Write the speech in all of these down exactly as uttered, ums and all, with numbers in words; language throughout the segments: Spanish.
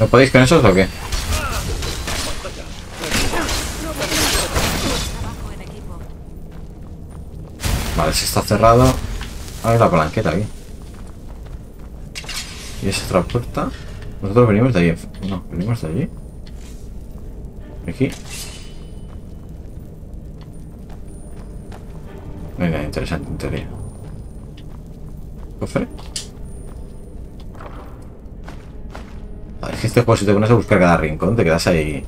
¿No podéis con esos o qué? Vale, si está cerrado. Ahora la palanqueta aquí. ¿Y esa otra puerta? Nosotros venimos de allí. No, venimos de allí. Aquí. No hay nada interesante en teoría. ¿Cofre? Vale, es que este juego, si te pones a buscar cada rincón, te quedas ahí.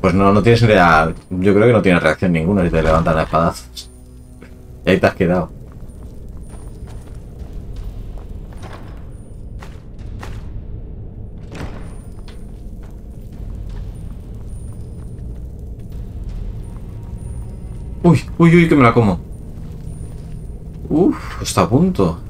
Pues no, no tienes real. Yo creo que no tienes reacción ninguna si te levantan las espadazos. Y ahí te has quedado. Uy, uy, uy, que me la como. Uf, está a punto.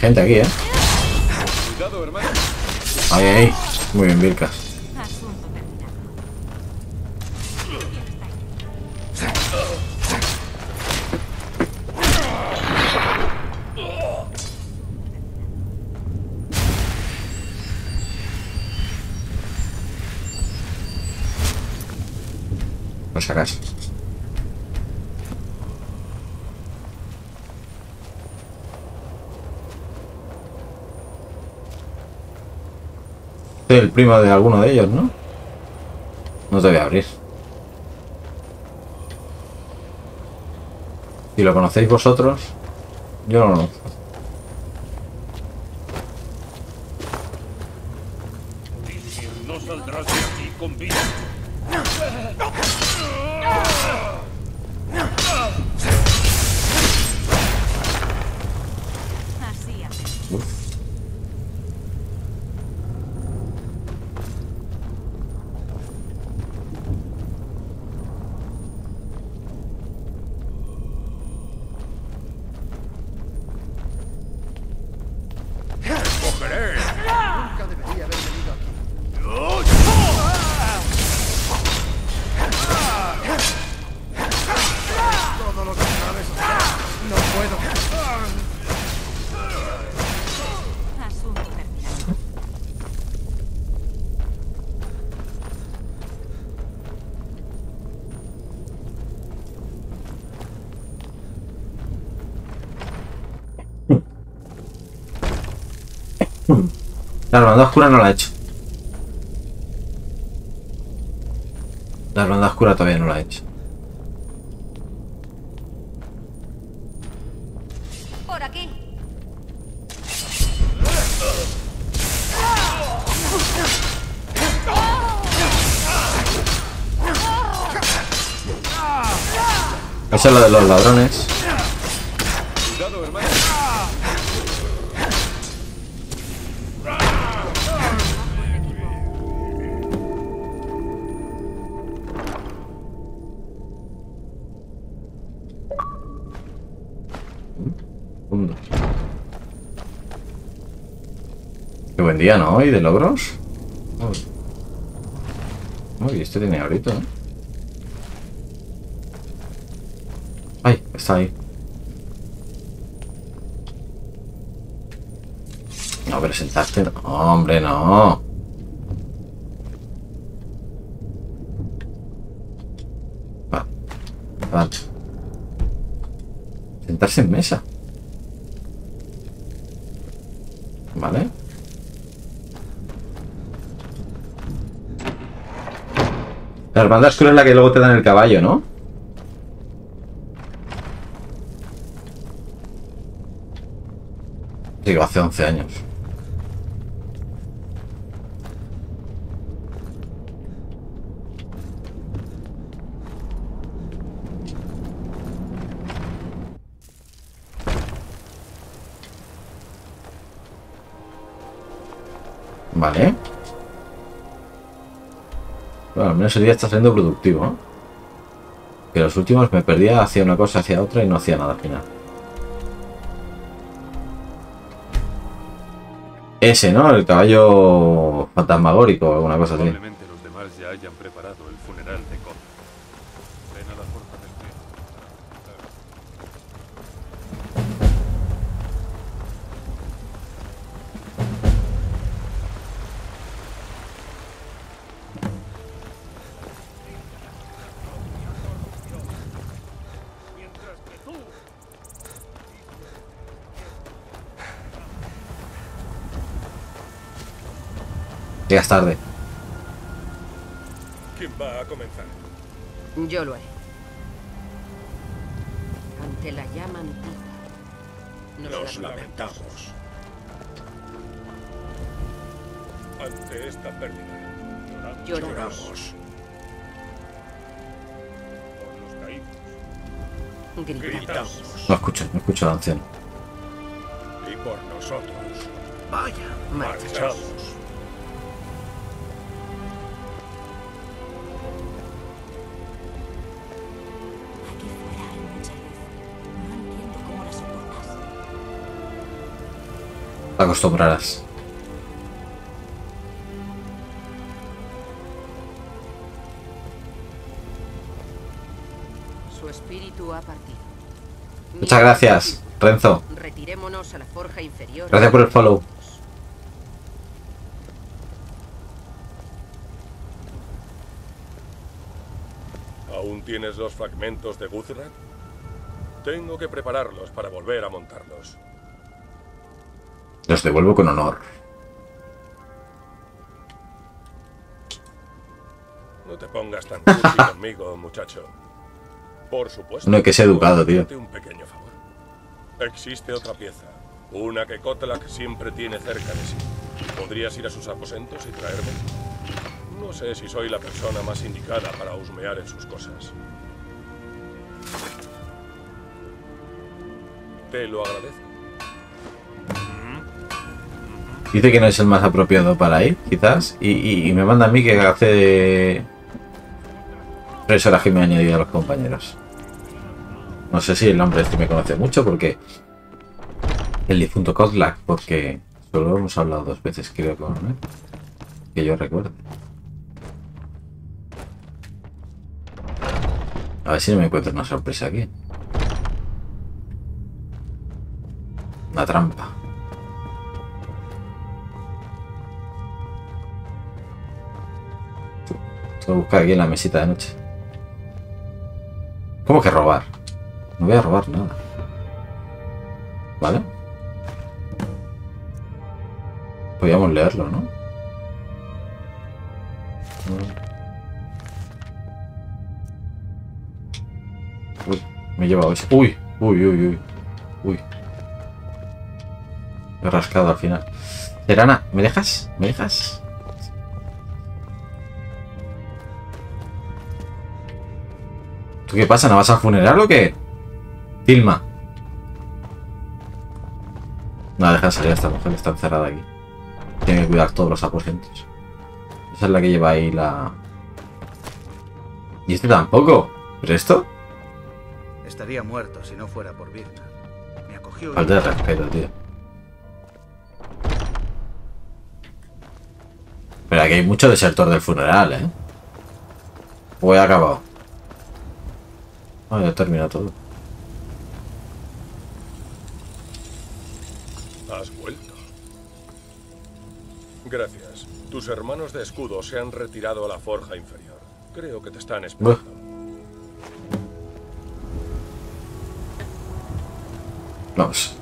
Gente aquí, eh. Cuidado, hermano. Ahí, ahí. Muy bien, Vilkas. Por si acaso. El primo de alguno de ellos, ¿no? No te voy a abrir. Si lo conocéis vosotros, yo no lo conozco. No saldrás de aquí con vida. La hermandad oscura no la he hecho. La hermandad oscura todavía no la he hecho. Por aquí. Eso es lo de los ladrones. Día, ¿no? ¿Y de logros? Uy, Uy este tiene ahorita, ¿eh? Ay, está ahí. No, pero sentaste... No, hombre, no. Va. Va. Sentarse en mesa. Vale. La hermandad oscura es la que luego te dan el caballo, ¿no? Digo, hace once años. Vale. Bueno, al menos el día está siendo productivo, ¿eh? Que los últimos me perdía hacia una cosa, hacia otra y no hacía nada al final. Ese, ¿no? El caballo fantasmagórico o alguna cosa así. Probablemente los demás ya hayan preparado el funeral de Kodlak. Ven a la puerta del Llegas tarde. ¿Quién va a comenzar? Yo lo haré. Ante la llama antigua, nos, nos lamentamos. lamentamos. Ante esta pérdida, lloramos. lloramos. Por los caídos, gritamos. gritamos. No escucho, no escucho al anciano. Y por nosotros, vaya, marchamos. marchamos. Te acostumbrarás. Su espíritu ha partido. Muchas gracias, Renzo. Retirémonos a la forja inferior. Gracias por el follow. ¿Aún tienes los fragmentos de Guthrad? Tengo que prepararlos para volver a montarlos. Los devuelvo con honor. No te pongas tan cursi conmigo, muchacho. Por supuesto. No hay que ser educado, tío. Un pequeño favor. Existe otra pieza, una que Kodlak siempre tiene cerca de sí. ¿Podrías ir a sus aposentos y traerme? No sé si soy la persona más indicada para husmear en sus cosas. Te lo agradezco. Dice que no es el más apropiado para ir, quizás. Y, y, y me manda a mí que hace tres horas que me he añadido a los compañeros. No sé si el hombre este me conoce mucho porque... El difunto Kodlak, porque solo hemos hablado dos veces, creo, con él. Que yo recuerdo. A ver si me encuentro una sorpresa aquí. Una trampa. Voy a buscar aquí en la mesita de noche. ¿Cómo que robar? No voy a robar nada. ¿Vale? Podríamos leerlo, ¿no? Uy, me he llevado eso. Uy, uy, uy, uy. Uy. Me he rascado al final. Serana, ¿me dejas? ¿Me dejas? ¿Tú qué pasa? ¿No vas a funeral o qué? Filma. No, deja de salir a esta mujer, está encerrada aquí. Tiene que cuidar todos los aposentos. Esa es la que lleva ahí la... Y este tampoco. ¿Pero esto? Estaría muerto si no fuera por Vignar. Me acogió... Falta de respeto, tío. Pero aquí hay mucho desertor del funeral, ¿eh? O he acabado. Ah, ya termina todo. Has vuelto. Gracias. Tus hermanos de escudo se han retirado a la forja inferior. Creo que te están esperando. Buah. Vamos.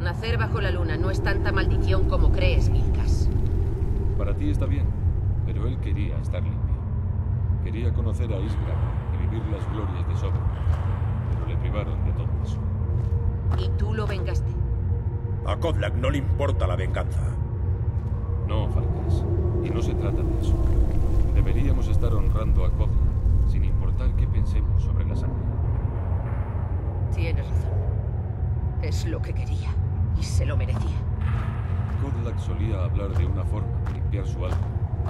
Nacer bajo la luna no es tanta maldición como crees, Vilkas. Para ti está bien, pero él quería estar limpio. Quería conocer a Isgramor y vivir las glorias de Sovngarde, pero le privaron de todo eso. ¿Y tú lo vengaste? A Kodlak no le importa la venganza. No, Farkas, y no se trata de eso. Deberíamos estar honrando a Kodlak sin importar qué pensemos sobre la sangre. Tienes razón. Es lo que quería y se lo merecía. Kodlak solía hablar de una forma de limpiar su alma,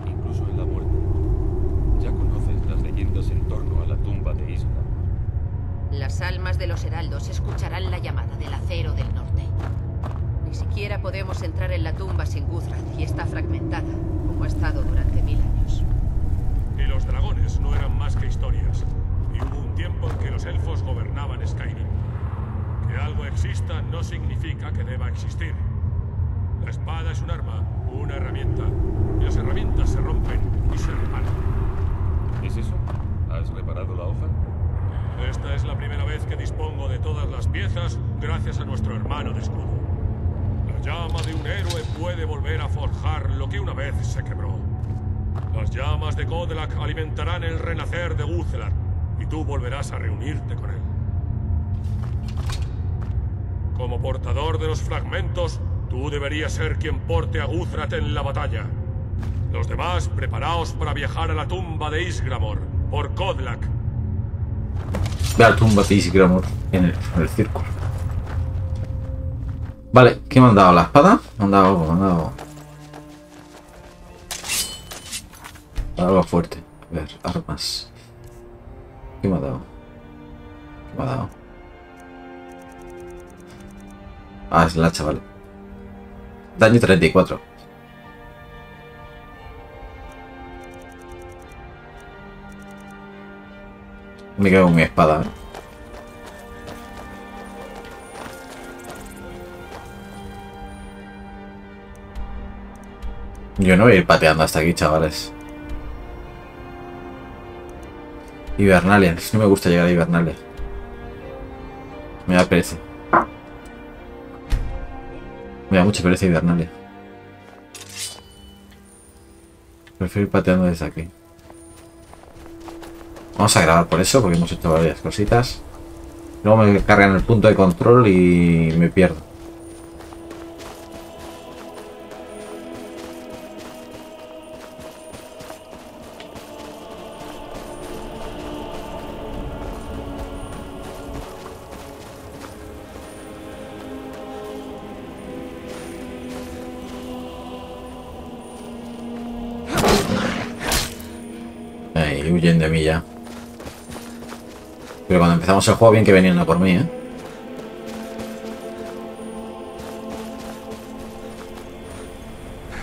incluso en la muerte. Ya conoces las leyendas en torno a la tumba de Isgramor. Las almas de los heraldos escucharán la llamada del acero del norte. Ni siquiera podemos entrar en la tumba sin Guthrad y está fragmentada, como ha estado durante mil años. Y los dragones no eran más que historias. Y hubo un tiempo en que los elfos gobernaban Skyrim. Que algo exista no significa que deba existir. La espada es un arma, una herramienta. Y las herramientas se rompen y se reparan. ¿Es eso? ¿Has reparado la hoja? Esta es la primera vez que dispongo de todas las piezas gracias a nuestro hermano de escudo. La llama de un héroe puede volver a forjar lo que una vez se quebró. Las llamas de Kodlak alimentarán el renacer de Guthrad y tú volverás a reunirte con él. Como portador de los fragmentos, tú deberías ser quien porte a Guthrad en la batalla. Los demás, preparaos para viajar a la tumba de Isgramor por Kodlak. La tumba de Isgramor en el, en el círculo. Vale, ¿qué me han dado? ¿La espada? Me han dado algo, me han dado algo fuerte. A ver, armas. ¿Qué me ha dado? ¿Qué me ha dado? Ah, es la hacha, vale. Daño treinta y cuatro. Me quedo con mi espada. ¿eh? Yo no voy a ir pateando hasta aquí, chavales. Hibernales. No me gusta llegar a Hibernales. Me da pereza. Me da mucha pereza Hibernales. Prefiero ir pateando desde aquí. Vamos a grabar por eso, porque hemos hecho varias cositas. Luego me cargan el punto de control y me pierdo. Ahí, huyen de mí ya. Pero cuando empezamos el juego, bien que venían a por mí, ¿eh?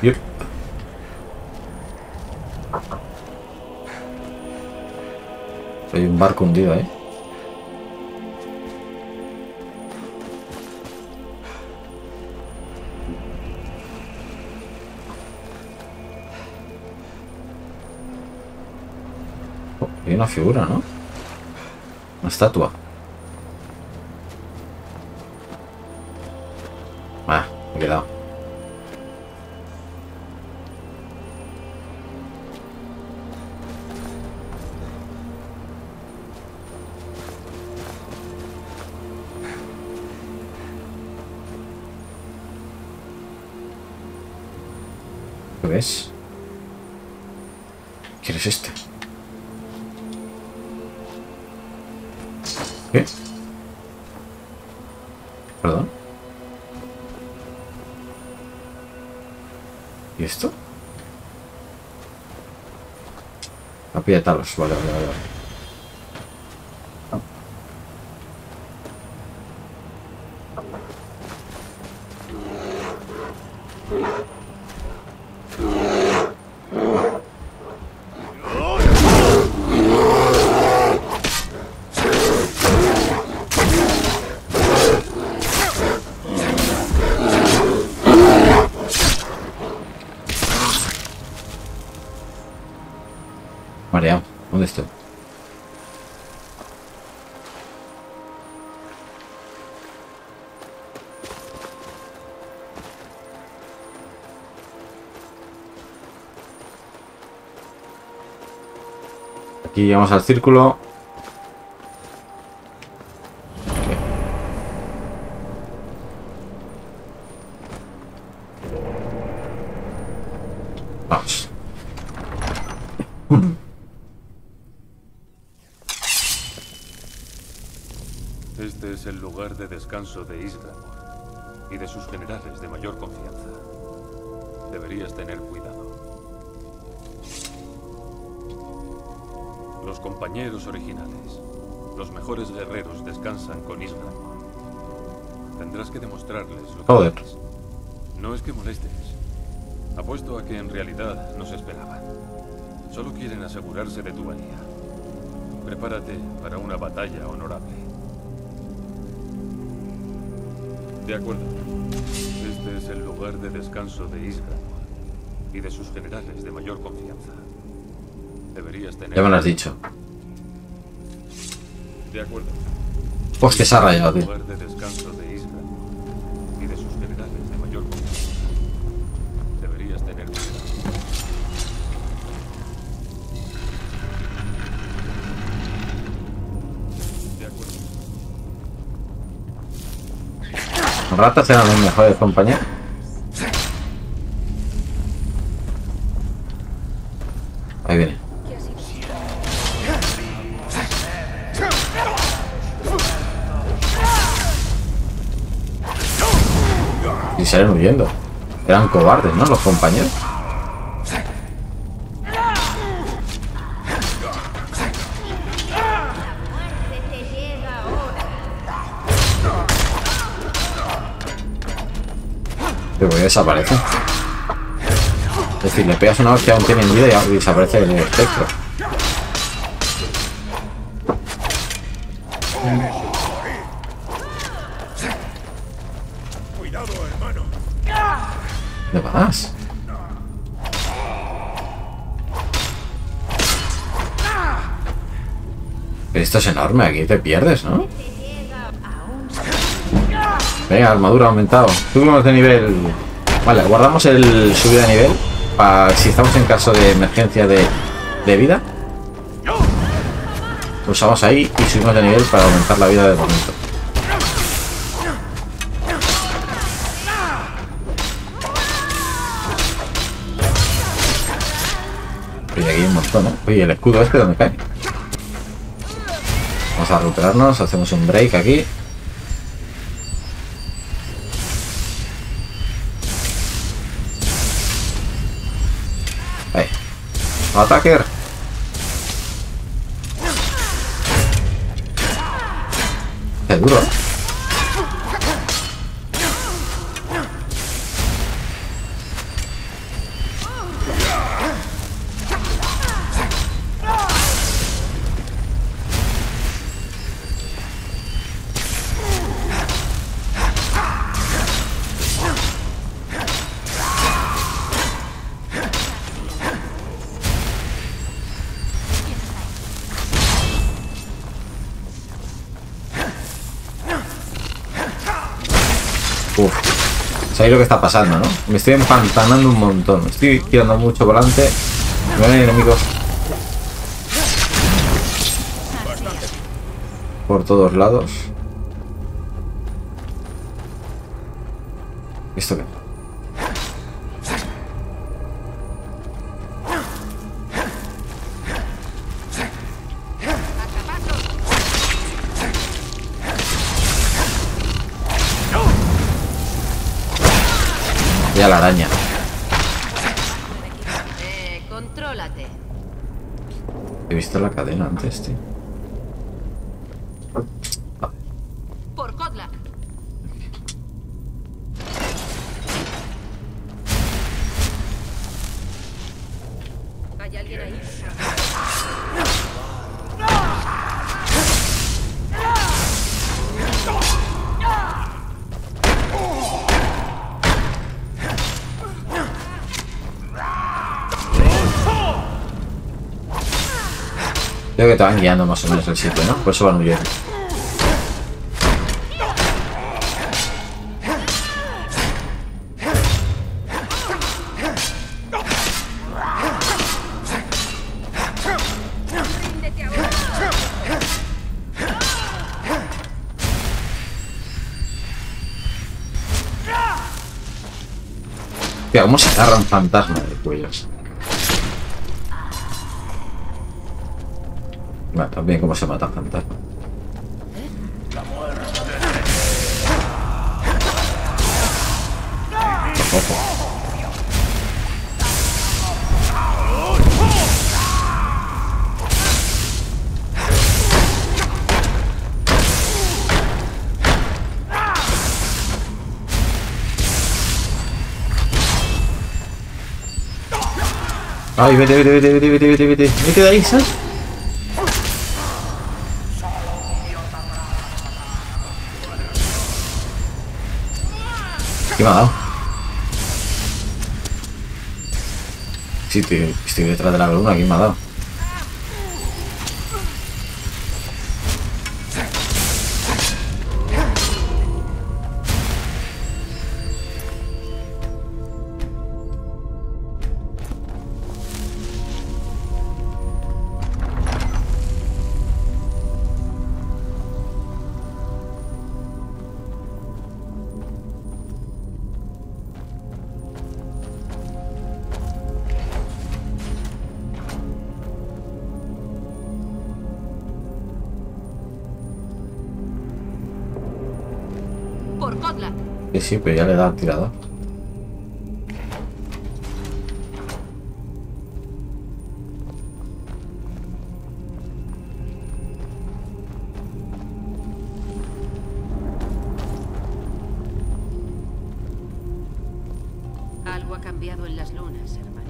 Yep. Hay un barco hundido, ¿eh? Oh, hay una figura, ¿no? Una estatua. Ah, me he quedado. ¿Qué ves? ¿Quién es este? ¿Qué? ¿Perdón? ¿Y esto? La pilla de Talos, vale, vale, vale. ¿Dónde estoy? Aquí llegamos al círculo. Vamos. es el lugar de descanso de Isgramor y de sus generales de mayor confianza. Deberías tener cuidado. Los compañeros originales, los mejores guerreros, descansan con Isgramor. Tendrás que demostrarles lo que haces. No es que molestes. Apuesto a que en realidad nos esperaban. Solo quieren asegurarse de tu valía. Prepárate para una batalla honorable. De acuerdo. Este es el lugar de descanso de Isgramor y de sus generales de mayor confianza. Deberías tener... Ya me lo has dicho. De acuerdo. Pues que se ha rayado, tío. Ratas eran los mejores compañeros. Ahí viene. Y salen huyendo. Eran cobardes, ¿no? Los compañeros. Voy a desaparecer. Es decir, le pegas una hostia, aún tienen vida y desaparece el espectro. Cuidado, hermano. ¿De más? Esto es enorme, aquí te pierdes, ¿no? Venga, armadura aumentado. Subimos de nivel. Vale, guardamos el subida de nivel para si estamos en caso de emergencia de, de vida. Pulsamos ahí y subimos de nivel para aumentar la vida de momento. Oye, aquí hay un montón, ¿eh? Oye, el escudo este, ¿dónde cae? Vamos a recuperarnos, hacemos un break aquí. Atacar. Es duro. Ahí lo que está pasando, ¿no? Me estoy empantanando un montón. Me estoy tirando mucho por delante. Me ven enemigos por todos lados. ¿Esto qué? A la araña. Eh, contrólate. He visto la cadena antes, tío. Ah. Por Kodlak. ¿Hay alguien ahí? Creo que te van guiando más o menos el sitio, ¿no? Por eso van huyendo. Tío, ¿cómo se agarran fantasmas de cuellos? Bueno, también cómo se mata el fantasma. La muerte. Ojo. Ay, vete, vete, vete, vete, vete, vete, vete, vete de ahí, ¿sabes? ¿Qué me ha dado? Sí, estoy, estoy detrás de la columna, ¿qué me ha dado? Sí, pero ya le da tirada. Algo ha cambiado en las lunas, hermano.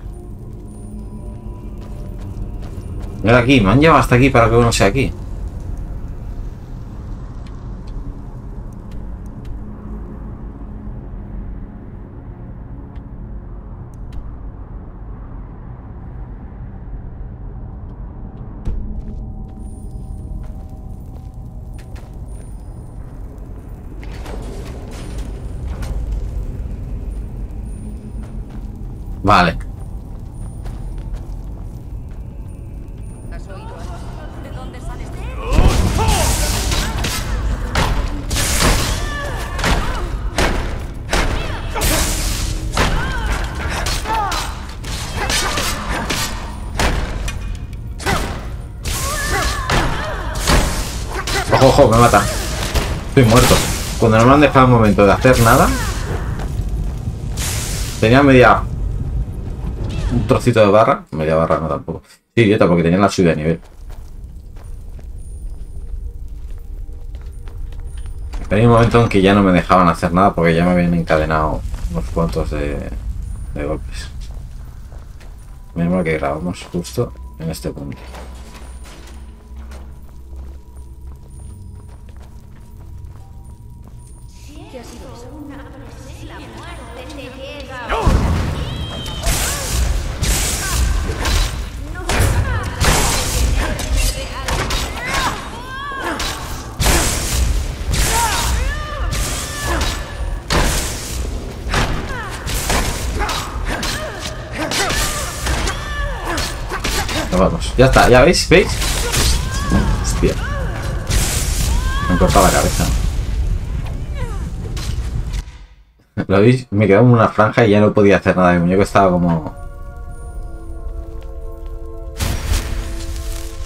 Mira aquí, me han llevado hasta aquí para que uno sea aquí. Vale. ¿Has oído algo? ¿De dónde sales? Ojo, ojo, me mata. Estoy muerto. Cuando no me han dejado el momento de hacer nada, tenía media... un trocito de barra, media barra no tampoco. Sí, idiota, porque tenía la subida de nivel. Tenía un momento en que ya no me dejaban hacer nada porque ya me habían encadenado unos cuantos de, de golpes. Mismo que grabamos justo en este punto. Vamos, ya está, ya veis, ¿veis? Hostia. Me corta la cabeza. ¿Lo veis? Me quedaba en una franja y ya no podía hacer nada. Mi muñeco estaba como...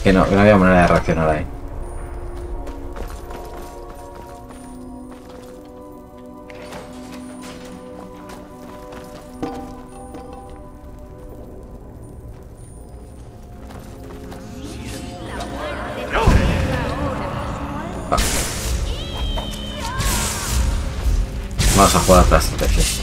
Que no, que no había manera de reaccionar ahí. Vamos a jugar atrás, entonces.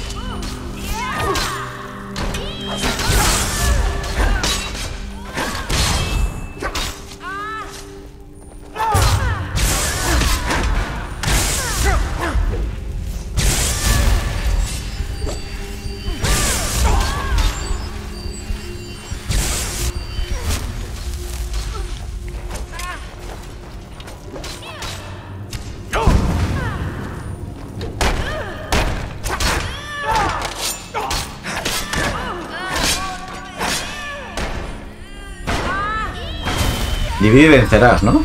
Divide y vencerás, ¿no?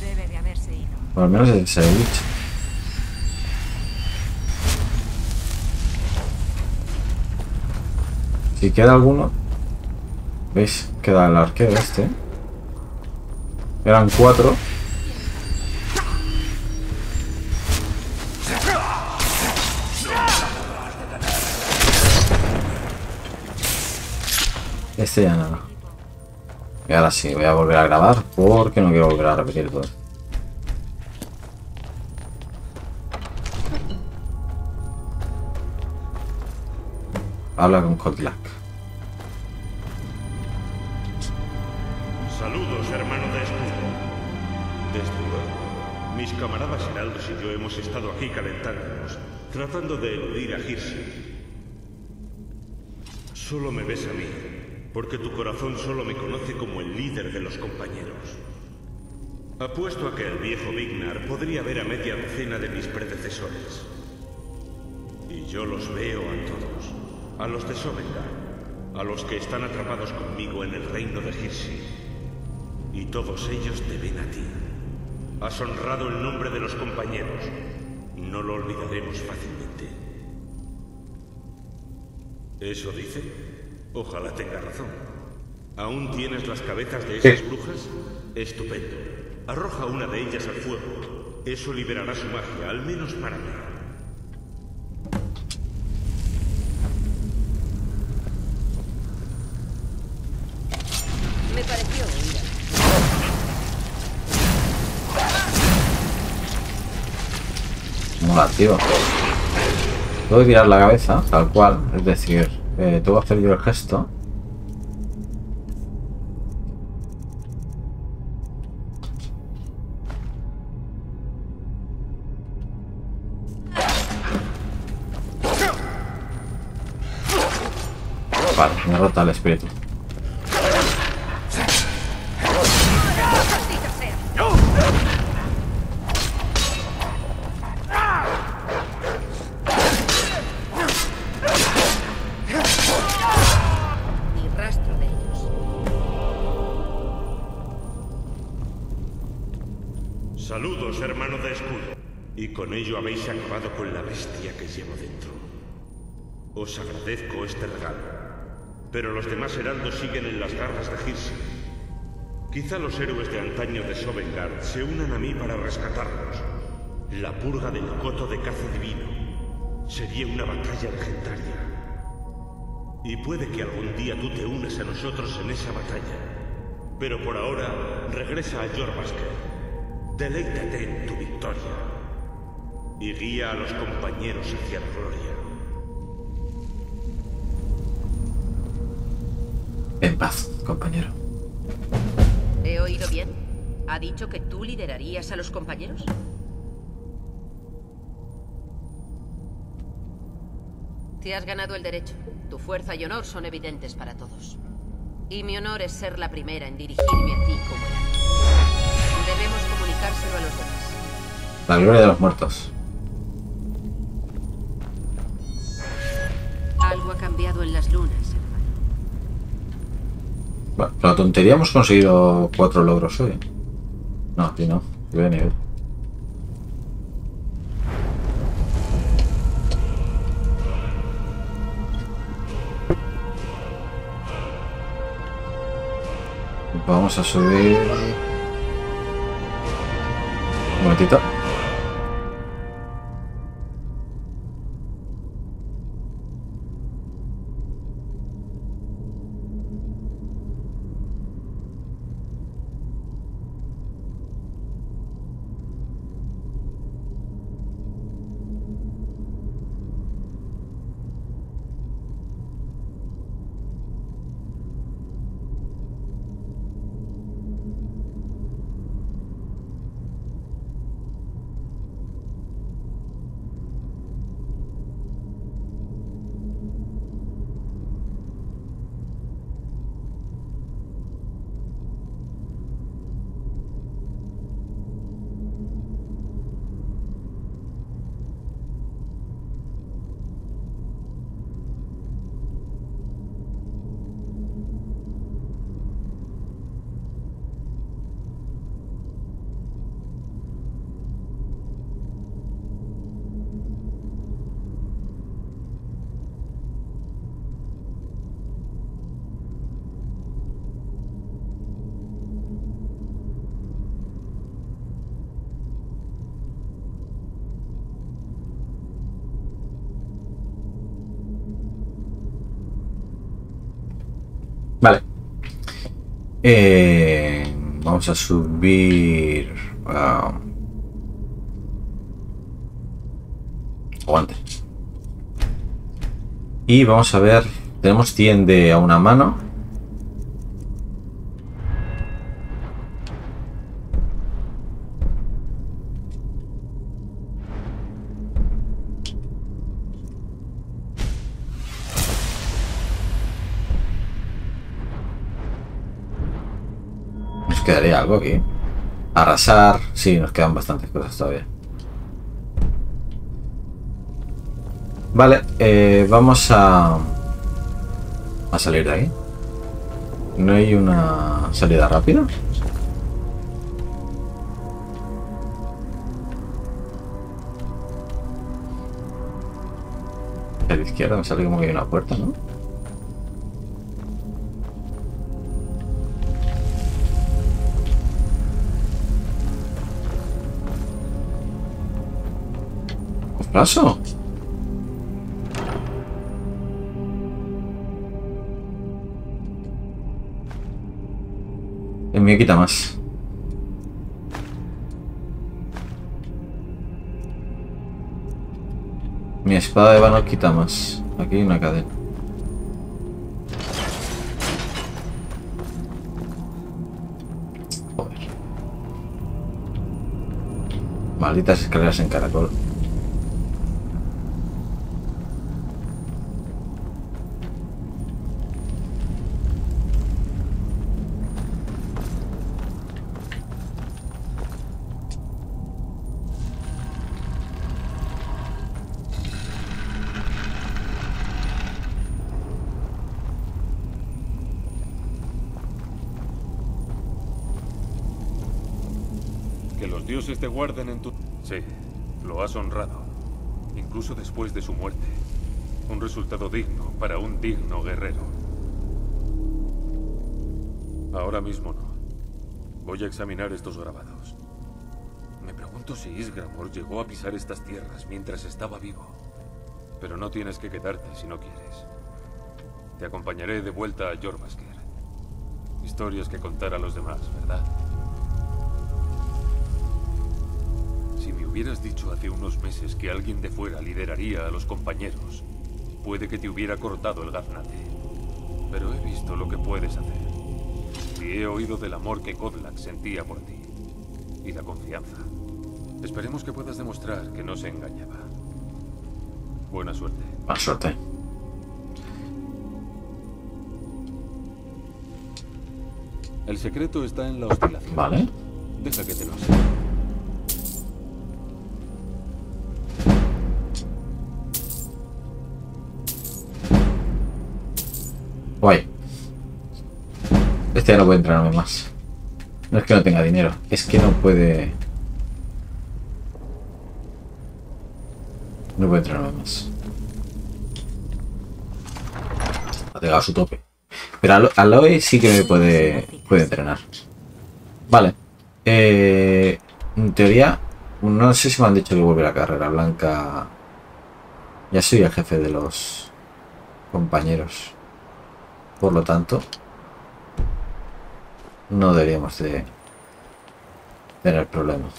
Debe de haberse ido. Por lo menos el Sage. Si queda alguno, ¿Veis? Queda el arquero este. Eran cuatro. Este ya nada. Y ahora sí, voy a volver a grabar porque no quiero volver a repetir todo. Habla con Kodlak. Saludos, hermano de escudo. Desde luego, mis camaradas heraldos y yo hemos estado aquí calentándonos, tratando de eludir a Hirsi. Solo me ves a mí, porque tu corazón solo me conoce como el líder de los compañeros. Apuesto a que el viejo Vignar podría ver a media docena de mis predecesores. Y yo los veo a todos. A los de Sovngarde, a los que están atrapados conmigo en el reino de Hirsi. Y todos ellos te ven a ti. Has honrado el nombre de los compañeros. No lo olvidaremos fácilmente. ¿Eso dice? Ojalá tenga razón. ¿Aún tienes las cabezas de esas brujas? Estupendo. Arroja una de ellas al fuego. Eso liberará su magia, al menos para mí. Mola, tío. Puedo tirar la cabeza, tal cual. Es decir, eh, tengo que hacer yo el gesto. Vale, me rota el espíritu. Con ello habéis acabado con la bestia que llevo dentro. Os agradezco este regalo, pero los demás heraldos siguen en las garras de Hirsi. Quizá los héroes de antaño de Sovngarde se unan a mí para rescatarlos. La purga del coto de caza divino sería una batalla legendaria. Y puede que algún día tú te unas a nosotros en esa batalla. Pero por ahora, regresa a Jorvasker. Deleítate en tu victoria. Y guía a los compañeros hacia la gloria. En paz, compañero. ¿He oído bien? ¿Ha dicho que tú liderarías a los compañeros? Te has ganado el derecho. Tu fuerza y honor son evidentes para todos. Y mi honor es ser la primera en dirigirme a ti como el. Debemos comunicárselo a los demás. La gloria de los muertos. Algo ha cambiado en las lunas, hermano. Bueno, la tontería hemos conseguido cuatro logros hoy. No, aquí no. Yo de nivel. Vamos a subir. Un momentito. Vale. Eh, vamos a subir... Uh, aguante. Y vamos a ver... Tenemos tiende a una mano. Quedaría algo aquí. Arrasar. Sí, nos quedan bastantes cosas todavía. Vale, eh, vamos a... A salir de ahí. ¿No hay una salida rápida? A la izquierda me sale como que hay una puerta, ¿no? ¿Paso? El mío quita más. Mi espada de vano quita más. Aquí hay una cadena. Joder. Malditas escaleras en caracol. Te guarden en tu... Sí, lo has honrado, incluso después de su muerte. Un resultado digno para un digno guerrero. Ahora mismo no. Voy a examinar estos grabados. Me pregunto si Isgramor llegó a pisar estas tierras mientras estaba vivo. Pero no tienes que quedarte si no quieres. Te acompañaré de vuelta a Jorvasker. Historias que contar a los demás, ¿verdad? Hubieras dicho hace unos meses que alguien de fuera lideraría a los compañeros. Puede que te hubiera cortado el gaznate. Pero he visto lo que puedes hacer. Y he oído del amor que Kodlak sentía por ti. Y la confianza. Esperemos que puedas demostrar que no se engañaba. Buena suerte. Buena suerte. El secreto está en la oscilación. Vale. Deja que te lo enseñe. Guay. Este ya no puede entrenarme más. No es que no tenga dinero, es que no puede... No puede entrenarme más. Ha llegado a su tope. Pero a Aloy sí que me puede, puede entrenar. Vale. Eh, en teoría, no sé si me han dicho que vuelve la Carrera Blanca. Ya soy el jefe de los compañeros. Por lo tanto, no deberíamos de tener problemas.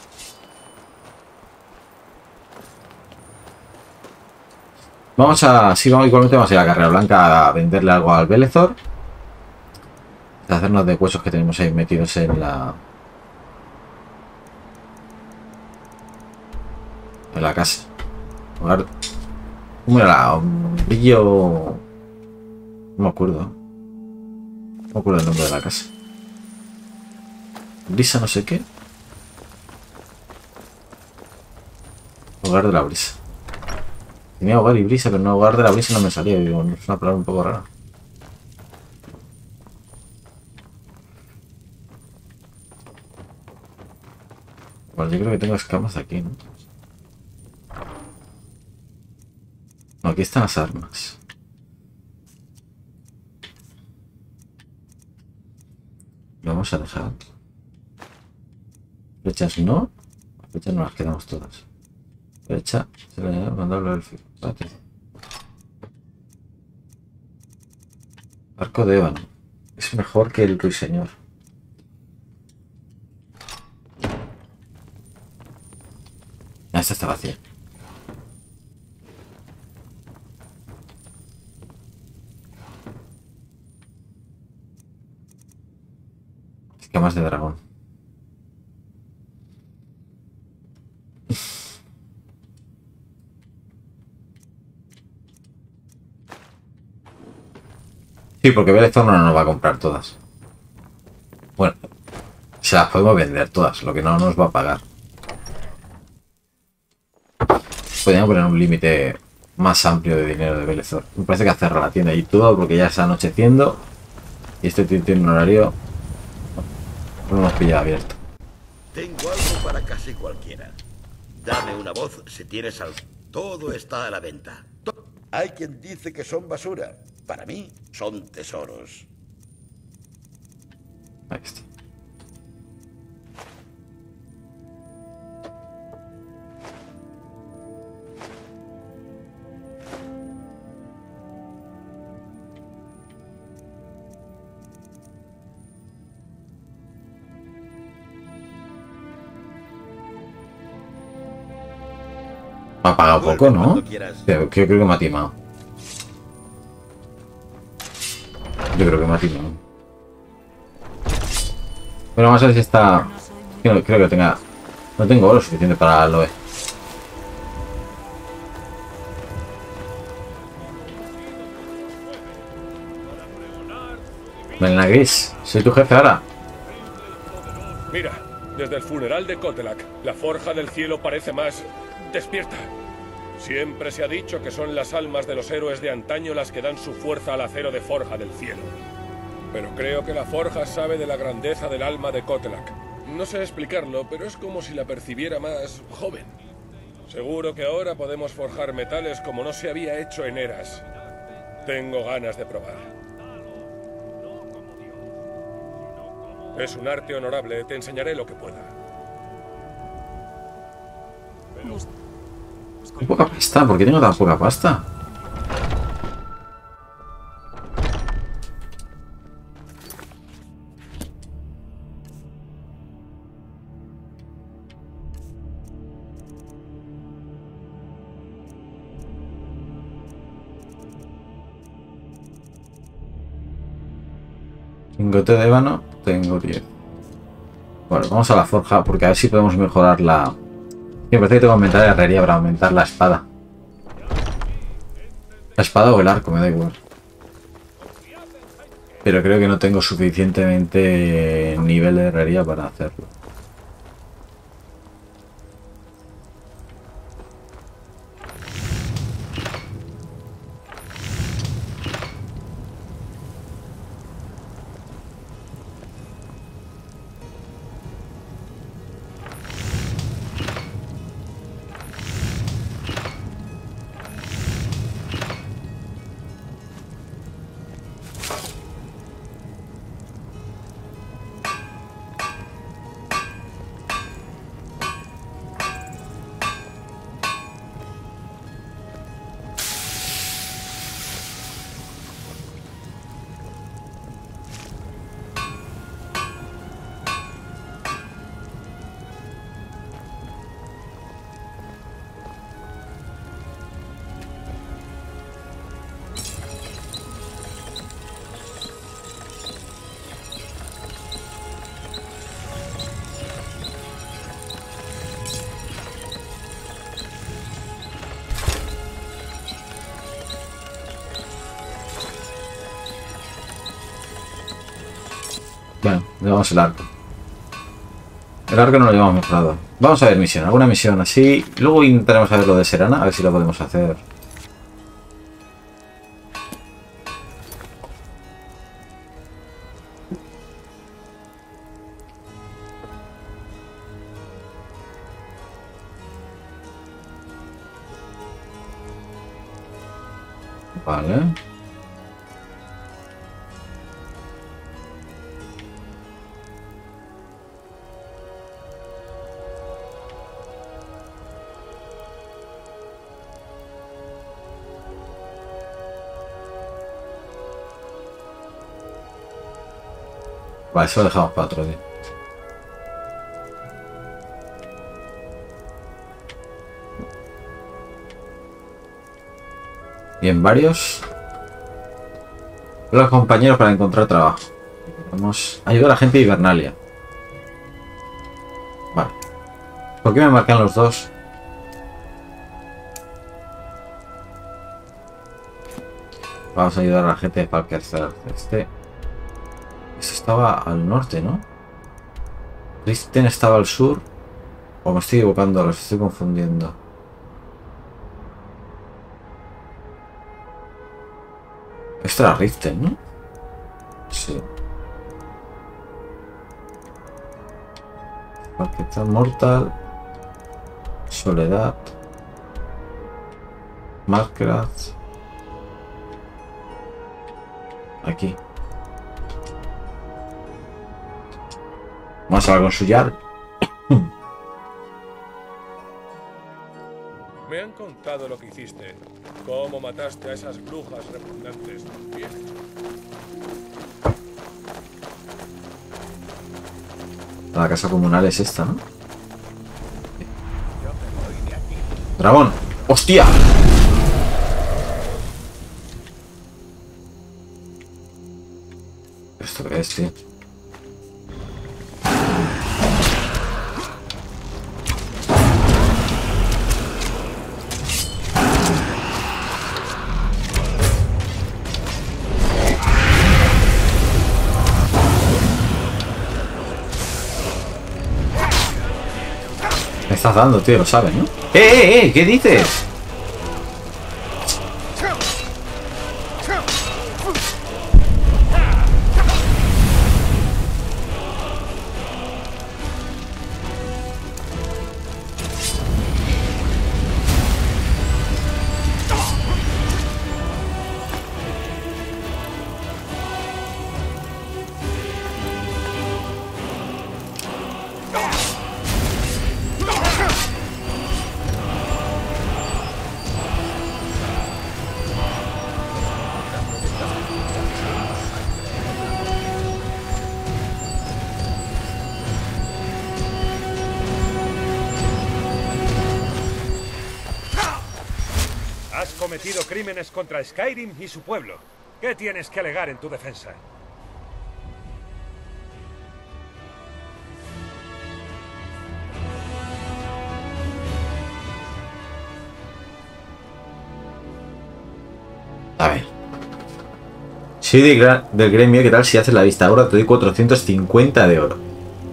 Vamos a... Si vamos igualmente vamos a ir a Carrera Blanca a venderle algo al Belethor. A hacernos de huesos que tenemos ahí metidos en la... En la casa. ¿Cómo era? Un brillo... No me acuerdo. No recuerdo el nombre de la casa. Brisa no sé qué. Hogar de la Brisa. Tenía hogar y brisa, pero no, hogar de la brisa no me salía. Digo, es una palabra un poco rara. Bueno, yo creo que tengo escamas aquí, ¿no? No, aquí están las armas. Vamos a dejar flechas, no flechas, no las quedamos todas. Flecha se le ha mandado el filo. Arco de ébano, Es mejor que el ruiseñor. Ah, esta está vacía. Escamas de dragón. Sí, porque Belethor no nos va a comprar todas. Bueno, se las podemos vender todas, lo que no nos va a pagar. Podríamos poner un límite más amplio de dinero de Belethor. Me parece que ha cerrado la tienda y todo porque ya está anocheciendo. Y este tío tiene un horario. No nos pilla abierto. Tengo algo para casi cualquiera. Dame una voz si tienes algo. Todo está a la venta. Hay quien dice que son basura. Para mí son tesoros. Ahí está. Me ha pagado poco, ¿no? Yo creo que me ha timado. Yo creo que me ha timado. Pero vamos a ver si está... Creo, creo que tenga... No tengo oro suficiente para Aloe. Melnagris, soy tu jefe ahora. Mira, desde el funeral de Kodlak, la forja del cielo parece más... despierta. Siempre se ha dicho que son las almas de los héroes de antaño las que dan su fuerza al acero de forja del cielo. Pero creo que la forja sabe de la grandeza del alma de Kodlak. No sé explicarlo, pero es como si la percibiera más joven. Seguro que ahora podemos forjar metales como no se había hecho en eras. Tengo ganas de probar. Es un arte honorable, te enseñaré lo que pueda. Pero... Tengo poca pasta, ¿por qué tengo tan poca pasta? Lingote de ébano, tengo diez. Bueno, vamos a la forja, porque a ver si podemos mejorar la... Me parece que tengo que aumentar la herrería para aumentar la espada. La espada o el arco, me da igual. Pero creo que no tengo suficientemente nivel de herrería para hacerlo. Llevamos el arco. El arco no lo llevamos mejorado. Vamos a ver misión, alguna misión así. Luego intentaremos a ver lo de Serana, a ver si lo podemos hacer. Vale. Vale, eso lo dejamos para otro día. Bien, varios. Los compañeros para encontrar trabajo. Vamos a ayudar a la gente de Hibernalia. Vale. ¿Por qué me marcan los dos? Vamos a ayudar a la gente de Falkreath. Este. Este estaba al norte, ¿no? Riften estaba al sur. O me estoy equivocando, los estoy confundiendo. Esto era Riften, ¿no? Sí. Falkreath Mortal. Soledad. Markarth. Aquí. Vamos a hablar con Suyar. Me han contado lo que hiciste. Cómo mataste a esas brujas repugnantes. Bien hecho. La casa comunal es esta, ¿no? ¡Dragón! ¡Hostia! ¿Esto qué es, tío? Me estás dando, tío, lo sabes, ¿no? ¡Eh, eh, eh! ¿Qué dices? Crímenes contra Skyrim y su pueblo. ¿Qué tienes que alegar en tu defensa? A ver. Soy de del gremio, ¿qué tal si haces la vista? Ahora te doy cuatrocientos cincuenta de oro.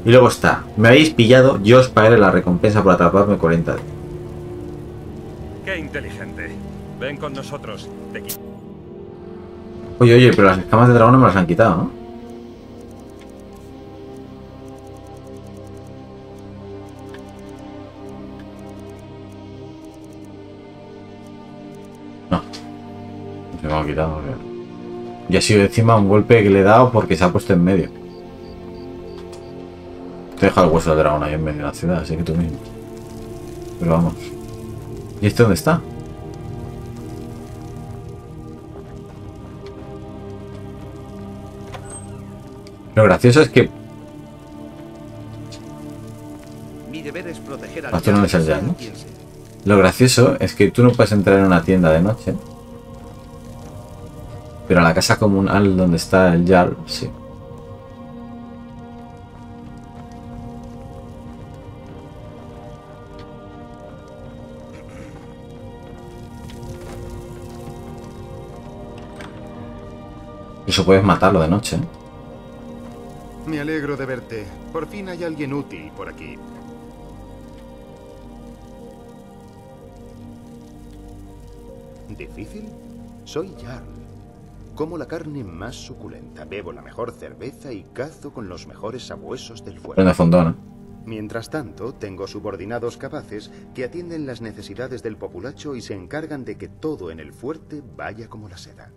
Y luego está. Me habéis pillado, yo os pagaré la recompensa por atraparme cuarenta. Qué inteligente. Ven con nosotros, de aquí. Oye, oye, pero las escamas de dragón no me las han quitado, ¿no? No. No se me han quitado, ¿verdad? Y ha sido encima un golpe que le he dado porque se ha puesto en medio. Te deja el hueso del dragón ahí en medio de la ciudad, así que tú mismo. Pero vamos. ¿Y este dónde está? Lo gracioso es que... Mi deber es proteger al no es el ya, ¿no? Lo gracioso es que tú no puedes entrar en una tienda de noche. Pero a la casa comunal donde está el Jarl, sí. Eso puedes matarlo de noche, ¿eh? Me alegro de verte. Por fin hay alguien útil por aquí. ¿Difícil? Soy Jarl. Como la carne más suculenta, bebo la mejor cerveza y cazo con los mejores sabuesos del fuego. En la fondona. Mientras tanto, tengo subordinados capaces que atienden las necesidades del populacho y se encargan de que todo en el fuerte vaya como la seda.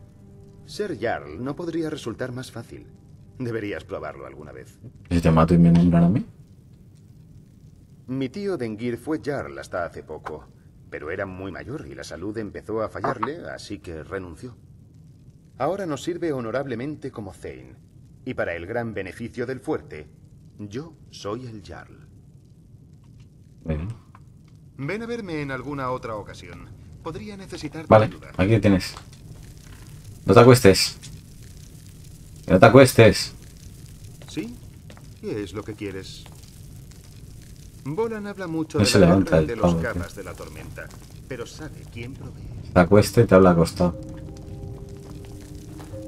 Ser Jarl no podría resultar más fácil. Deberías probarlo alguna vez. ¿Y te mato y me nombran a mí? Mi tío Dengir fue Jarl hasta hace poco, pero era muy mayor y la salud empezó a fallarle, así que renunció. Ahora nos sirve honorablemente como Zane, y para el gran beneficio del fuerte, yo soy el Jarl. Bien. Ven a verme en alguna otra ocasión. Podría necesitar tu ayuda. Vale, aquí tienes. No te acuestes. No te acuestes. ¿Sí? ¿Qué es lo que quieres? Volan habla mucho no de, se la levanta el de los capas de la tormenta, pero sabe quién provee. Te acueste y te habla acostado.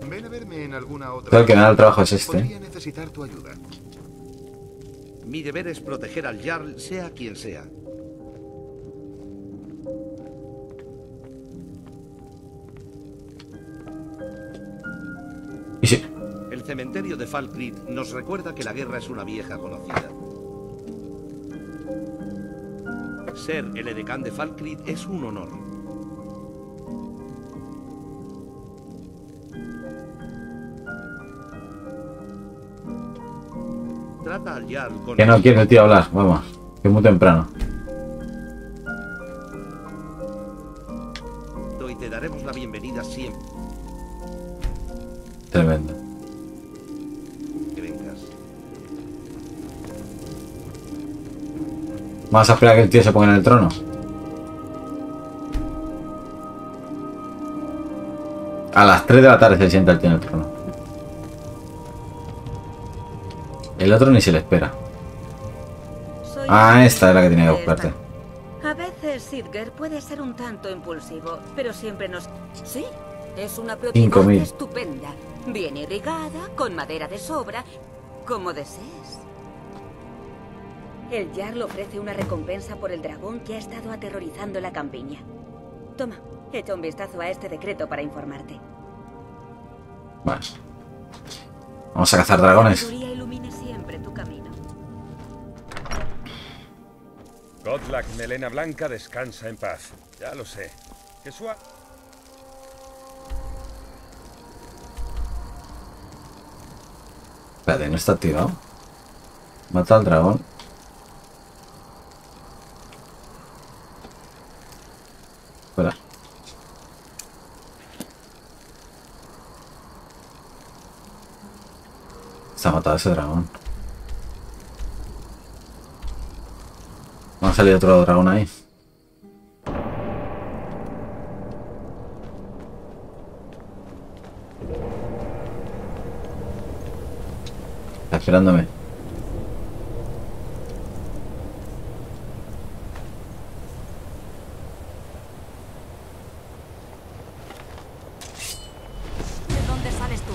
Ven a verme en alguna otra. Creo que me da el trabajo es este. Podría necesitar tu ayuda. Mi deber es proteger al Jarl, sea quien sea. ¿Y si? El cementerio de Falkreath nos recuerda que la guerra es una vieja conocida. Ser el edecán de Falkreath es un honor. Trata al Jarl con... Que no quiere el tío hablar, vamos, que es muy temprano. Hoy te daremos la bienvenida siempre. Tremendo. Que vengas. Vamos a esperar a que el tío se ponga en el trono. A las tres de la tarde se sienta el tío en el trono. El otro ni se le espera. Soy ah, esta es la que tenía que buscarte. A veces Sidger puede ser un tanto impulsivo, pero siempre nos... Sí, es una propiedad estupenda. Bien irrigada, con madera de sobra, como desees. El Jarl ofrece una recompensa por el dragón que ha estado aterrorizando la campiña. Toma, echa un vistazo a este decreto para informarte. Bueno. Vamos a cazar dragones. La sabiduría ilumine siempre tu camino. Kodlak Melena Blanca descansa en paz. Ya lo sé. Que su... Espérate, no está activado. Mata al dragón. Espera. Está matado ese dragón. Va a salir otro dragón ahí. Está esperándome. ¿De dónde sales tú?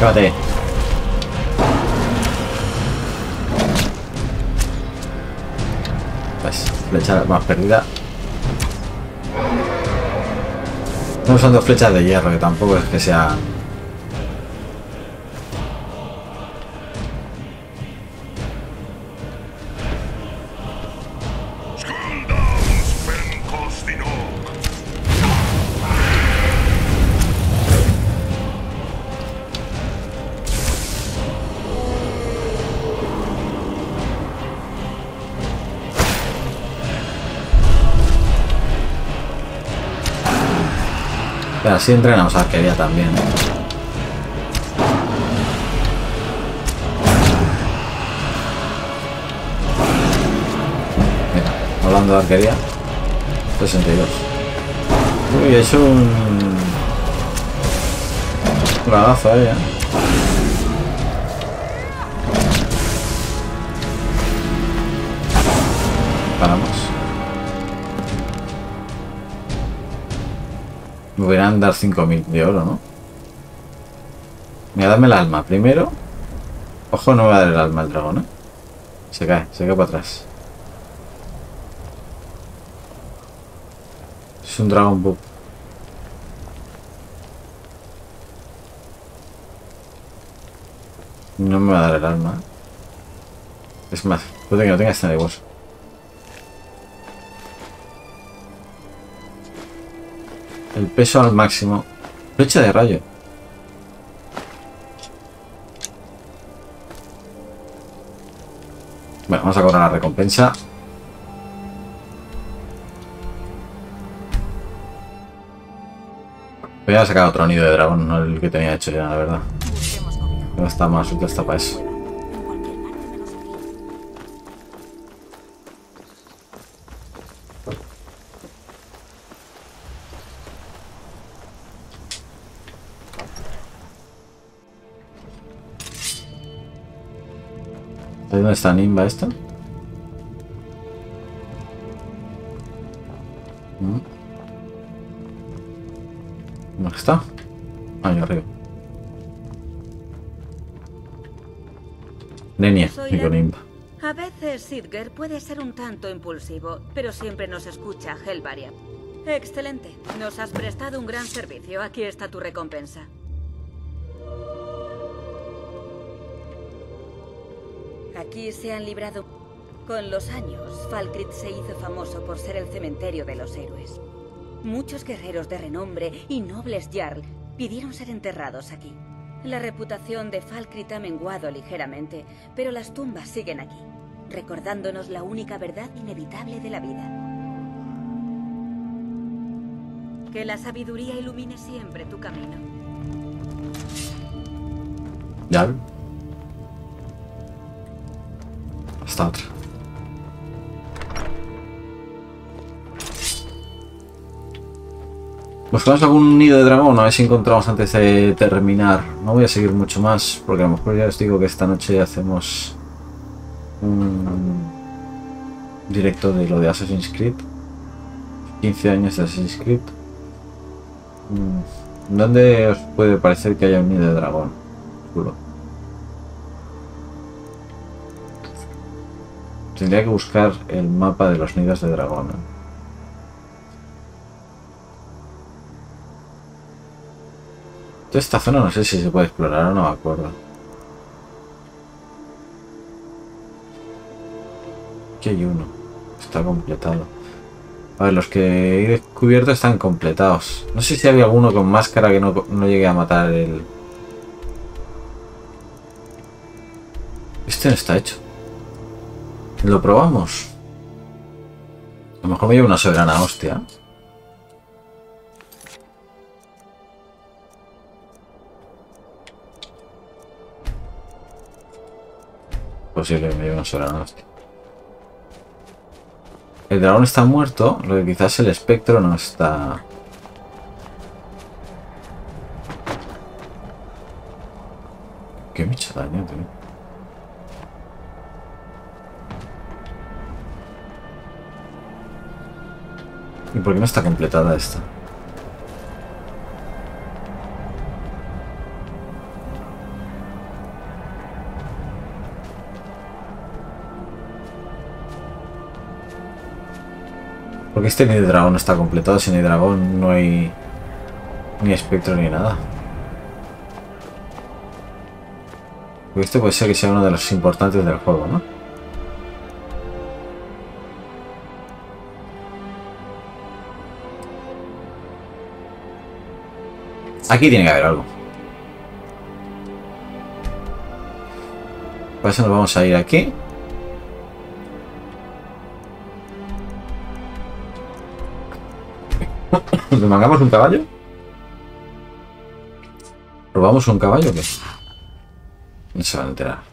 Cállate. Pues, flecha más perdida. Estamos usando flechas de hierro, que tampoco es que sea... Así entrenamos arquería también. Mira, hablando de arquería, sesenta y dos. Uy, es un... un lagazo ahí, ¿eh? Podrían dar cinco mil de oro, ¿no? Mira, dame el alma primero. Ojo, no me va a dar el alma el dragón, ¿eh? Se cae, se cae para atrás. Es un dragón bug. No me va a dar el alma. Es más, puede que no tenga escena de hueso. El peso al máximo. Flecha de rayo. Bueno, vamos a cobrar la recompensa. Voy a sacar otro nido de dragón, no el que tenía hecho ya, la verdad. No está más, no está para eso. ¿Dónde está Nimba esta? ¿No está? Ahí arriba. Nenia, digo Nimba. A veces Sidger puede ser un tanto impulsivo, pero siempre nos escucha, Helvaria. Excelente, nos has prestado un gran servicio. Aquí está tu recompensa. Aquí se han librado. Con los años, Falkreath se hizo famoso por ser el cementerio de los héroes. Muchos guerreros de renombre y nobles jarl pidieron ser enterrados aquí. La reputación de Falkreath ha menguado ligeramente, pero las tumbas siguen aquí, recordándonos la única verdad inevitable de la vida. Que la sabiduría ilumine siempre tu camino. ¿Jarl? Hasta otra. Buscamos algún nido de dragón a ver si encontramos antes de terminar. No voy a seguir mucho más porque a lo mejor ya os digo que esta noche hacemos un directo de lo de Assassin's Creed. quince años de Assassin's Creed. ¿Dónde os puede parecer que haya un nido de dragón? Juro. Tendría que buscar el mapa de los nidos de dragón. Toda esta zona no sé si se puede explorar o no me acuerdo. Aquí hay uno. Está completado. A ver, los que he descubierto están completados. No sé si había alguno con máscara que no, no llegué a matar el... Este no está hecho. Lo probamos. A lo mejor me llevo una soberana hostia. Posible que me lleve una soberana hostia. El dragón está muerto, lo que quizás el espectro no está... Qué mucho daño, tío. ¿Y por qué no está completada esta? Porque este nido de dragón no está completado, si no hay dragón no hay ni espectro ni nada. Porque este puede ser que sea uno de los importantes del juego, ¿no? Aquí tiene que haber algo. Por eso nos vamos a ir aquí. ¿Nos mangamos un caballo? ¿Robamos un caballo o qué? No se van a enterar.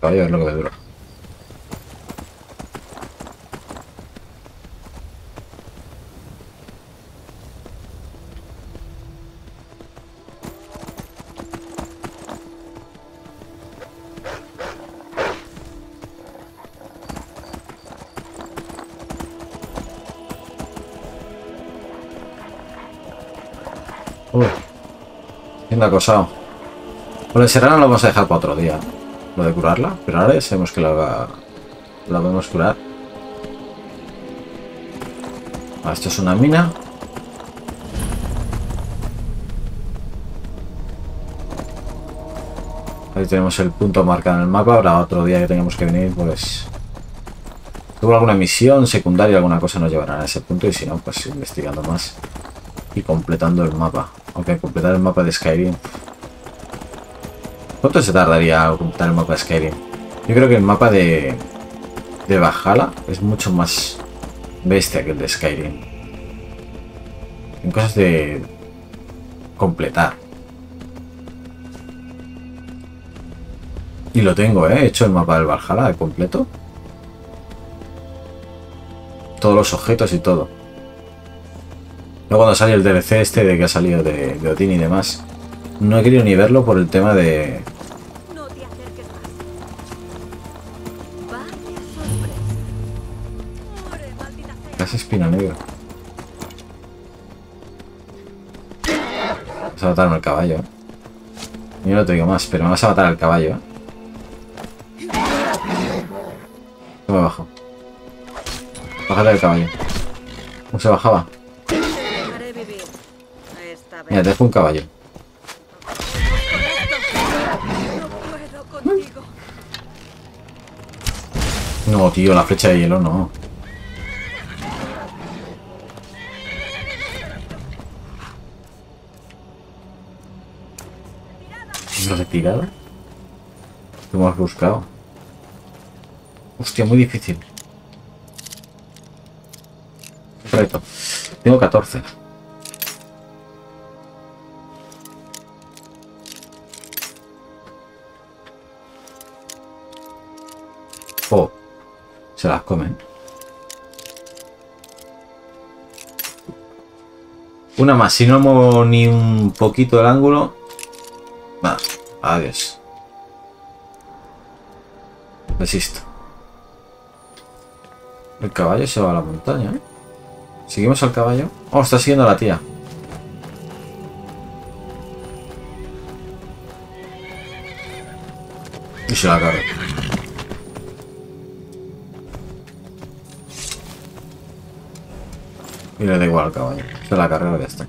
Caballo es lo que me dura. Acosado. Bueno, Serana lo vamos a dejar para otro día, lo de curarla, pero ahora sabemos que la, va, la podemos curar. Ah, esto es una mina. Ahí tenemos el punto marcado en el mapa. Ahora otro día que tengamos que venir, pues tuvo alguna misión secundaria, alguna cosa nos llevarán a ese punto, y si no, pues investigando más y completando el mapa. Aunque okay, completar el mapa de Skyrim. ¿Cuánto se tardaría completar el mapa de Skyrim? Yo creo que el mapa de, de Valhalla es mucho más bestia que el de Skyrim. En cosas de completar. Y lo tengo, ¿eh? He hecho el mapa del Valhalla de completo. Todos los objetos y todo. Luego cuando sale el D L C este de que ha salido de, de Odin y demás, no he querido ni verlo por el tema de... No te acerques más. Casi espina negra. Vas a matarme al caballo, ¿eh? Yo no te digo más, pero me vas a matar al caballo, ¿eh? Yo me bajo. Bájate del caballo. ¿Cómo se bajaba? Mira, te dejo un caballo. No, tío, la flecha de hielo no. ¿Una retirada? ¿Qué hemos buscado? Hostia, muy difícil. Reto. Tengo catorce. Oh, se las comen. Una más, si no muevo ni un poquito el ángulo. Va, adiós. Resisto. El caballo se va a la montaña, ¿eh? Seguimos al caballo. Oh, está siguiendo a la tía. Y se la carga. Y le da igual al caballo. Se la carrera de esta.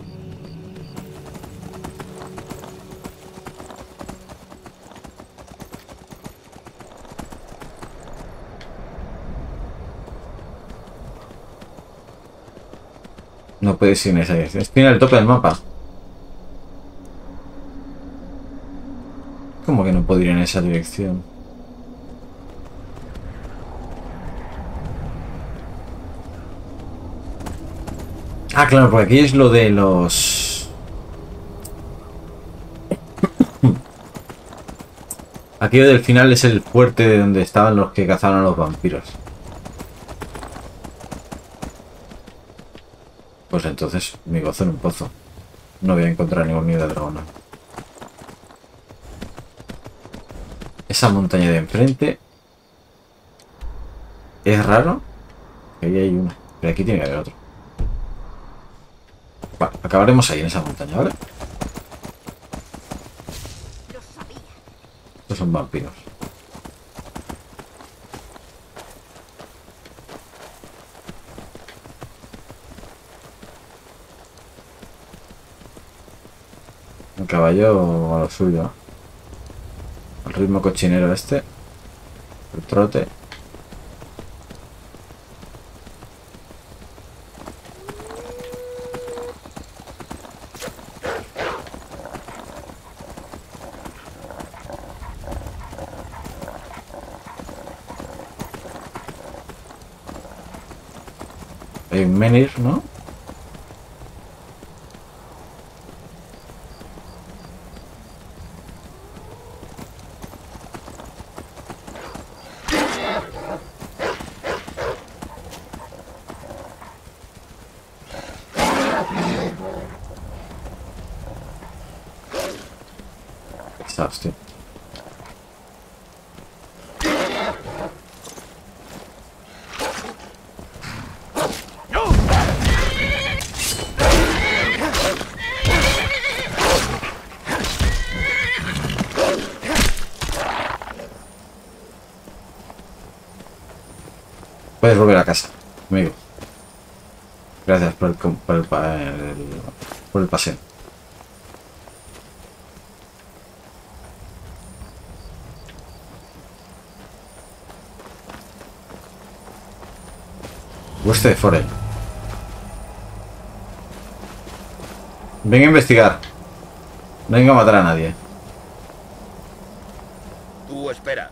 No puedes ir en esa dirección. Espina el tope del mapa. ¿Cómo que no puedo ir en esa dirección? Ah, claro, porque aquí es lo de los... Aquello del final es el fuerte de donde estaban los que cazaron a los vampiros. Pues entonces me gozo en un pozo. No voy a encontrar ningún nido de dragona. Esa montaña de enfrente... Es raro. Ahí hay uno. Pero aquí tiene que haber otro. Vale, acabaremos ahí en esa montaña, ¿vale? Estos son vampiros. Un caballo a lo suyo, ¿eh? Al ritmo cochinero este. El trote. Menir, ¿no? quizás, tío. Puedes volver a casa, amigo. Gracias por el, por el, por el, por el paseo. Hueste de Forel. Venga a investigar. No venga a matar a nadie. Tú espera.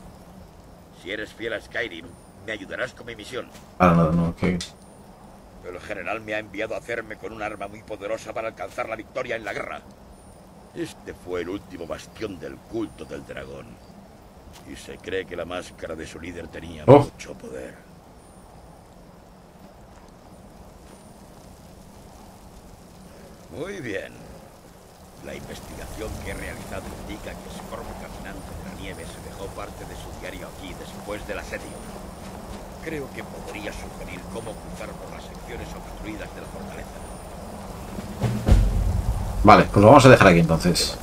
Si eres fiel a Skyrim, me ayudarás con mi misión. Ah, no, no, ok. El general me ha enviado a hacerme con un arma muy poderosa para alcanzar la victoria en la guerra. Este fue el último bastión del culto del dragón. Y se cree que la máscara de su líder tenía oh. mucho poder. Muy bien. La investigación que he realizado indica que ese corvo caminante en la nieve se dejó parte de su diario aquí después del asedio. Creo que podría sugerir cómo cruzar por las secciones obstruidas de la fortaleza. Vale, pues lo vamos a dejar aquí entonces.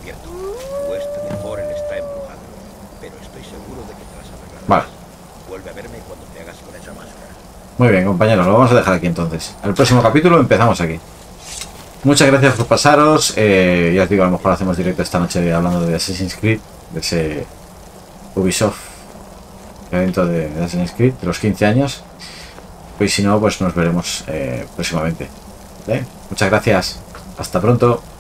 Vale. Vuelve a verme cuando te hagas con esa máscara. Muy bien, compañeros, lo vamos a dejar aquí entonces. El próximo capítulo empezamos aquí. Muchas gracias por pasaros. Eh, ya os digo, a lo mejor hacemos directo esta noche hablando de Assassin's Creed, de ese Ubisoft. Evento de Assassin's Creed de los quince años, pues si no, pues nos veremos eh, próximamente. ¿Vale? Muchas gracias, hasta pronto.